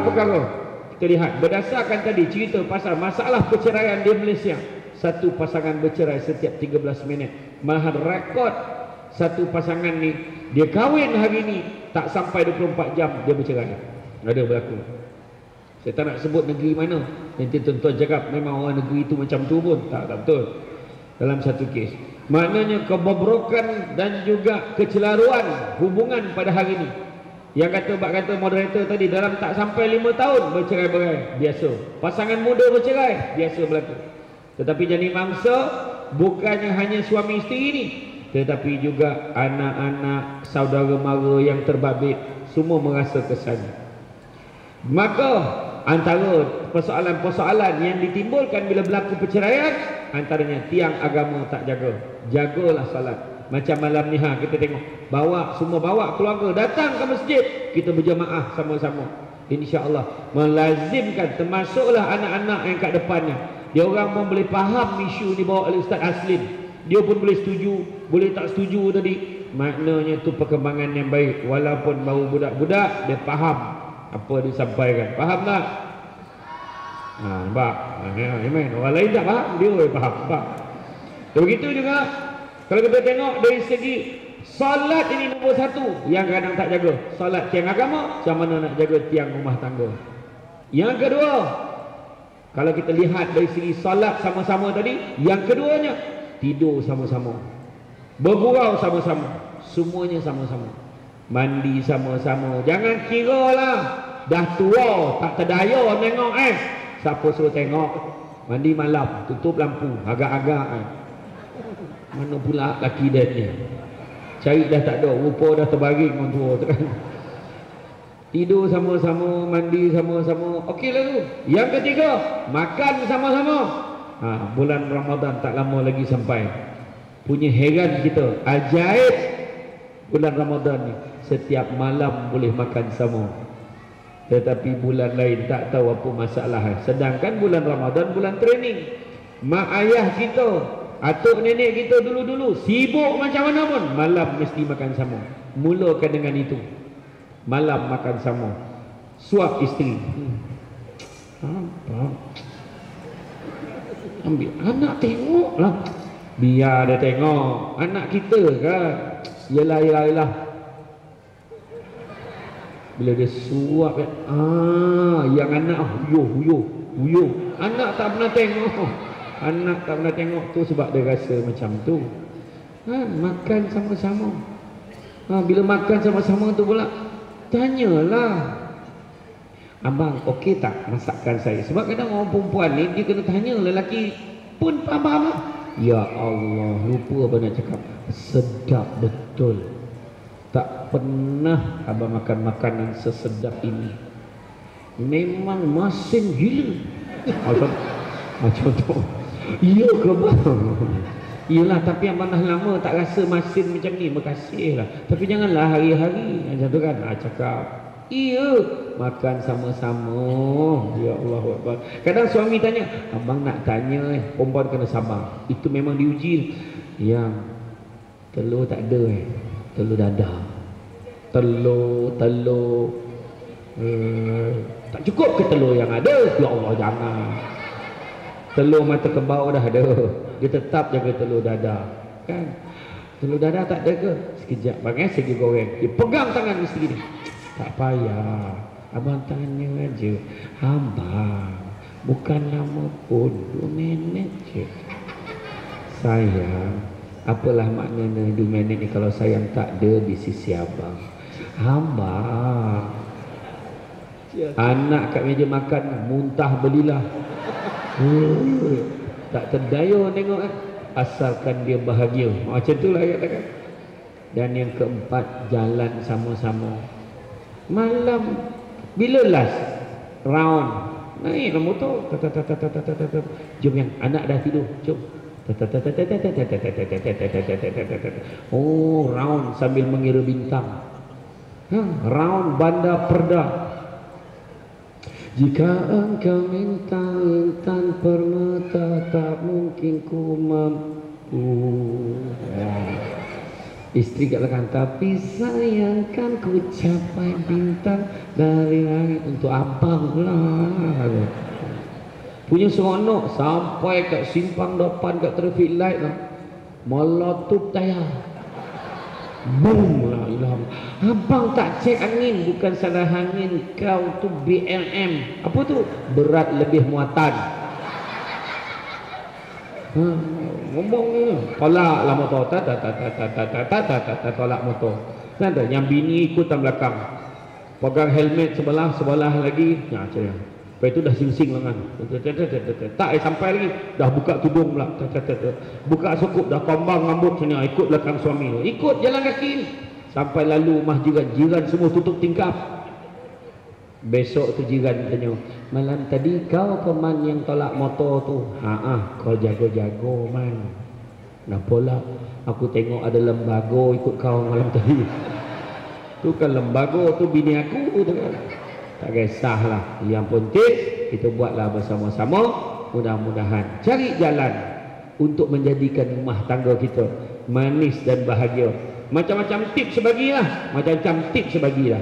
empat perkara. Kita lihat berdasarkan tadi cerita pasal masalah perceraian di Malaysia. Satu pasangan bercerai setiap 13 minit. Malahan rekod satu pasangan ni, dia kahwin hari ni, tak sampai 24 jam dia bercerai. Ada berlaku. Saya tak nak sebut negeri mana. Nanti tuan-tuan cakap memang orang negeri itu macam tu pun. Tak betul. Dalam satu kes. Maknanya kebobrokan dan juga kecelaruan hubungan pada hari ini. Yang kata moderator tadi, dalam tak sampai 5 tahun bercerai-berai. Biasa. Pasangan muda bercerai. Biasa berlaku. Tetapi jadi mangsa bukannya hanya suami isteri ini, tetapi juga anak-anak, saudara mara yang terbabit, semua merasa kesannya. Maka antara persoalan-persoalan yang ditimbulkan bila berlaku perceraian, antaranya tiang agama tak jaga. Jagalah salat. Macam malam ni kita tengok, semua bawa keluarga datang ke masjid, kita berjemaah sama-sama. InsyaAllah melazimkan, termasuklah anak-anak yang kat depannya. Dia orang pun boleh faham isu dibawa oleh Ustaz Haslin. Dia pun boleh setuju, boleh tak setuju tadi. Maknanya tu perkembangan yang baik. Walaupun baru budak-budak, dia faham apa disampaikan. Faham tak? Nampak? Amin. Orang lain tak faham, dia boleh faham. Nampak? Begitu juga kalau kita tengok dari segi solat, ini nombor satu yang kadang tak jaga. Solat tiang agama, macam mana nak jaga tiang rumah tangga? Yang kedua, kalau kita lihat dari segi solat sama-sama tadi, yang keduanya tidur sama-sama, bergurau sama-sama, semuanya sama-sama, mandi sama-sama. Jangan kira lah dah tua tak terdaya tengok siapa suruh tengok. Mandi malam tutup lampu, agak-agak mana pula laki dia ni, cari dah tak ada, rupa dah terbaring orang tua tu kan. Tidur sama-sama, mandi sama-sama. Okey lah tu. Yang ketiga, makan sama-sama. Bulan Ramadan tak lama lagi sampai. Punya heran kita, ajaib bulan Ramadan ni. Setiap malam boleh makan sama. Tetapi bulan lain tak tahu apa masalah. Sedangkan bulan Ramadan bulan training. Mak ayah kita, atuk nenek kita dulu-dulu sibuk macam mana pun, malam mesti makan sama. Mulakan dengan itu. Malam makan sama, suap isteri, ambil anak tengoklah, biar dia tengok anak kita kan. Yelah bila dia suap kan, yang anak huyuh anak tak pernah tengok, tu sebab dia rasa macam tu. Makan sama-sama. Bila makan sama-sama tu pula, tanyalah, abang okey tak masakan saya? Sebab kadang orang perempuan ni dia kena tanya, lelaki pun faham. Ya Allah, lupa abang nak cakap. Sedap betul. Tak pernah abang makan makanan sesedap ini. Memang masin gila. Macam tu. Ya ke bang? Iyalah, tapi abang dah lama tak rasa masin macam ni. Makasihlah. Tapi janganlah hari-hari. Macam tu kan. Cakap. Iya. Makan sama-sama. Ya Allah. Kadang suami tanya. Abang nak tanya. Perempuan kena sabar. Itu memang diuji. Yang telur tak ada. Telur dadah. Telur. Tak cukup ke telur yang ada? Ya Allah, jangan. Telur mata kebau dah ada. Dia tetap jaga telur dadah kan. Telur dadah tak jaga. Sekejap bang segi goreng. Dia pegang tangan isteri dia. Tak payah. Abang tanya aja. Abang bukan lama pun 2 minit je. Sayang, apalah maknanya 2 minit ni kalau sayang tak ada di sisi abang. Abang, anak kat meja makan muntah belilah. Tak terdaya tengok kan. Asalkan dia bahagia. Macam itulah ayat kan. Dan yang keempat, jalan sama-sama. Malam bila last round naik nombor tu, jom yang anak dah tidur, jom. Oh, round sambil mengira bintang. Round bandar perda. Jika engkau minta intan permata, tak mungkin ku mampu. Istri katakan, tapi sayangkan ku capai bintang dari langit. Untuk apa pula? Punya seronok sampai kat simpang depan kat traffic light lah. Meletup tayar. Boom lah ilham. Abang tak cek angin, bukan salah angin. Kau tu BLM. Apa tu? Berat lebih muatan. Ngomong ni tolak lah motor, tak tolak motor. Ada yang bini ikutan belakang, pegang helmet sebelah, sebelah lagi. Nah, macam ni. Lepas tu dah sing-sing lengan. Tak sampai lagi, dah buka tudung pula. Buka sukup, dah kombang rambut sana, ikut belakang suami. Ikut jalan kaki. Sampai lalu rumah jiran-jiran semua tutup tingkap. Besok tu jiran tanya, malam tadi kau ke man yang tolak motor tu? Haa, kau jago-jago man. Nah pula aku tengok ada lembago ikut kau malam tadi. Tu kan lembago tu bini aku tu kan. Tak kisahlah, yang penting kita buatlah bersama-sama. Mudah-mudahan cari jalan untuk menjadikan rumah tangga kita manis dan bahagia. Macam-macam tips sebagilah, macam-macam tips sebagilah.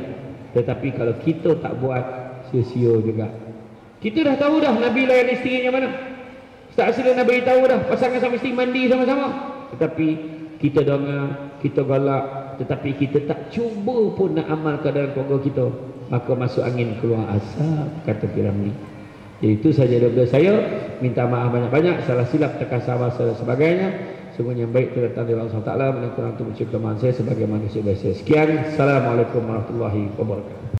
Tetapi kalau kita tak buat, sia-sia juga. Kita dah tahu dah Nabi layan isterinya mana. Ustaz Haslin dah beritahu dah, pasangan sama isteri mandi sama-sama. Tetapi kita dengar, kita galak, tetapi kita tak cuba pun nak amalkan dalam keluarga kita. Maka masuk angin keluar asap, kata Piramli. Jadi itu saja daripada saya. Minta maaf banyak-banyak, salah silap, terkasar bahasa dan sebagainya. Semuanya yang baik terdatang dari Allah SWT. Menurut orang itu mencukupi kelemahan saya sebagai manusia biasa. Sekian. Assalamualaikum warahmatullahi wabarakatuh.